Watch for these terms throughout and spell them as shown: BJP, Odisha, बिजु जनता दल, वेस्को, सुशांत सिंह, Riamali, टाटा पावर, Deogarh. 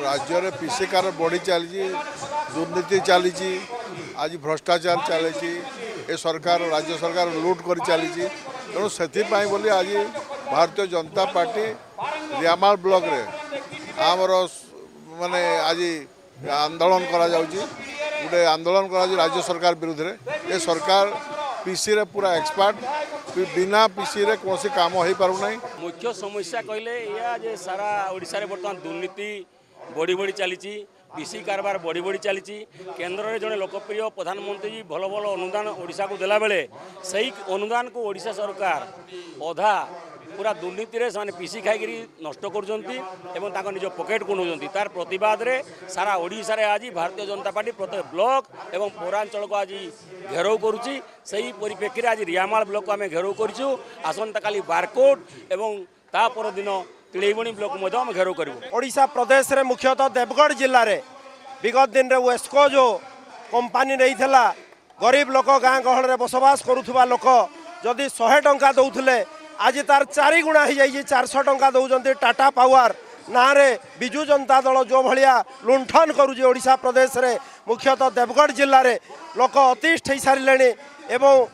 राज्य पिसेकार बढ़ी चली दुर्नीति चली आज भ्रष्टाचार चली ए सरकार राज्य सरकार लूट कर चली तेणु से बोली आज भारतीय जनता पार्टी रियामाल ब्लॉक रे आमर माने आज आंदोलन करा गोटे आंदोलन कर राज्य सरकार विरुद्ध रे ए सरकार पीसी रे पूरा एक्सपर्ट बिना पीसी रे कौन काम हो पार ना। मुख्य समस्या कहले या जे सारा ओडिशा रे बर्तमान दुर्नीति बढ़ी बढ़ी चली पीसी कारबार बढ़ी बढ़ी चली केन्द्र में जड़े लोकप्रिय प्रधानमंत्री जी भल भल अनुदान ओडिशा को देला बेले सही अनुदान को ओडिशा सरकार अधा पूरा दुर्नीति रे से पीसी खाई नष्ट कर निज पकेट को नौकरी तार प्रतिवाद रे सारा ओडिशा रे आज भारतीय जनता पार्टी प्रत्येक ब्लॉक एवं पौरांचल को आज घेराव करुच्ची। सही परिप्रेक्षी आज रियामाल ब्लॉक को आम घेराव करूँ आसंता काली बारकोट एवं ता परदिन तिलैबणी ब्लॉक आम घेराव करूँ। ओडिशा प्रदेश रे मुख्यतः देवगढ़ जिले में विगत दिन रे वेस्को जो कंपानी नहीं था गरीब लोक गाँ गहल में बसवास करुवा लोक जदि 100 टंका दौले आज तार 4 गुणा हो जाइए 400 टंका दौरान टाटा पावर ना रे बिजु जनता दल जो भाया लुंठन करुचे ओडिशा प्रदेश रे मुख्यतः देवगढ़ जिले में लोक अतिष्ठ हो सारे एवं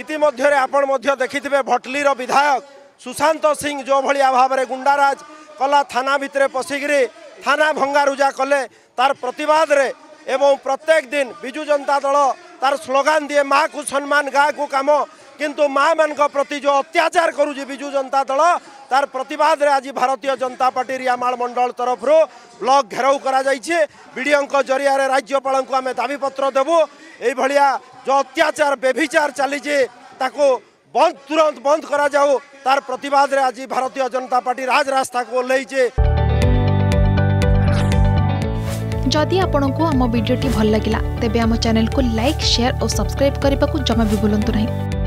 इतिमध्य आपण देखिथे भटली विधायक सुशांत सिंह जो भाया भाव में गुंडाराज कला थाना भितर पशिकी थाना भंगारुजा कले तार प्रतिवाद रे एवं प्रत्येक दिन बिजु जनता दल तार स्लोगान दिए माँ को सम्मान गाँ को कम किंतु माँ मान प्रति जो अत्याचार करुँगी बिजु जनता दल तार प्रतिवाद रे आज भारतीय जनता पार्टी रियामाल मंडल तरफ ब्लॉक घेराव करीडीओं जरिया राज्यपाल को आम दाबीपत्र देवु यह जो अत्याचार बेभिचार चलीजे ताको बंद तुरंत बंद करा जाओ तार प्रतिवाद रे आज भारतीय जनता पार्टी राजरास्ता को ओल्लैजे। जदि आपंक आम भिडी भल लगा तेब आम चैनल को लाइक शेयर और सब्सक्राइब करने को जमा भी बुलां नहीं।